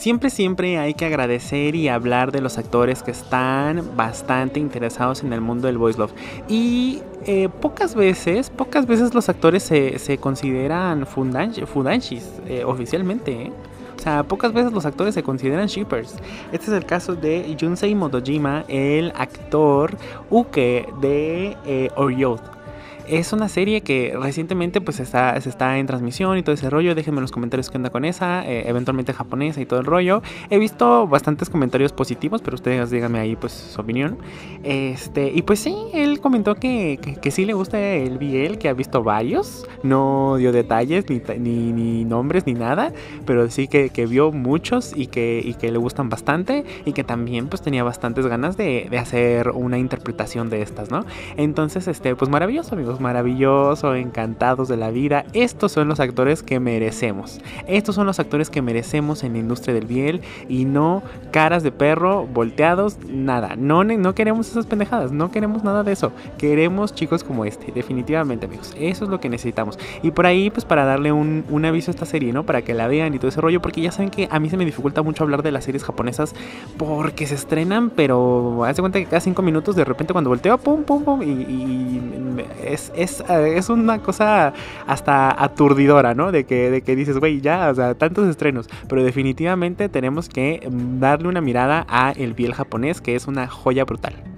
Siempre hay que agradecer y hablar de los actores que están bastante interesados en el mundo del voice love. Y pocas veces los actores se consideran fudanshis oficialmente, ¿eh? O sea, pocas veces los actores se consideran shippers. Este es el caso de Junsei Motojima, el actor Uke de Oriol. Es una serie que recientemente pues está en transmisión y todo ese rollo. Déjenme en los comentarios qué onda con esa, eventualmente japonesa y todo el rollo. He visto bastantes comentarios positivos, pero ustedes díganme ahí pues su opinión. Y pues sí, él comentó que sí le gusta el BL, que ha visto varios. No dio detalles, ni nombres, ni nada, pero sí que vio muchos y que le gustan bastante. Y que también pues tenía bastantes ganas de hacer una interpretación de estas, ¿no? Entonces, pues maravilloso, amigos. Maravilloso, encantados de la vida. Estos son los actores que merecemos. Estos son los actores que merecemos en la industria del BL, y no caras de perro, volteados, nada. No queremos esas pendejadas, no queremos nada de eso. Queremos chicos como este, definitivamente, amigos. Eso es lo que necesitamos. Y por ahí, pues para darle un aviso a esta serie, ¿no? Para que la vean y todo ese rollo, porque ya saben que a mí se me dificulta mucho hablar de las series japonesas porque se estrenan, pero haz de cuenta que cada 5 minutos de repente cuando volteo, pum, pum, pum, y es una cosa hasta aturdidora, ¿no? De que dices, güey, ya, o sea, tantos estrenos. Pero definitivamente tenemos que darle una mirada a el BL japonés, que es una joya brutal.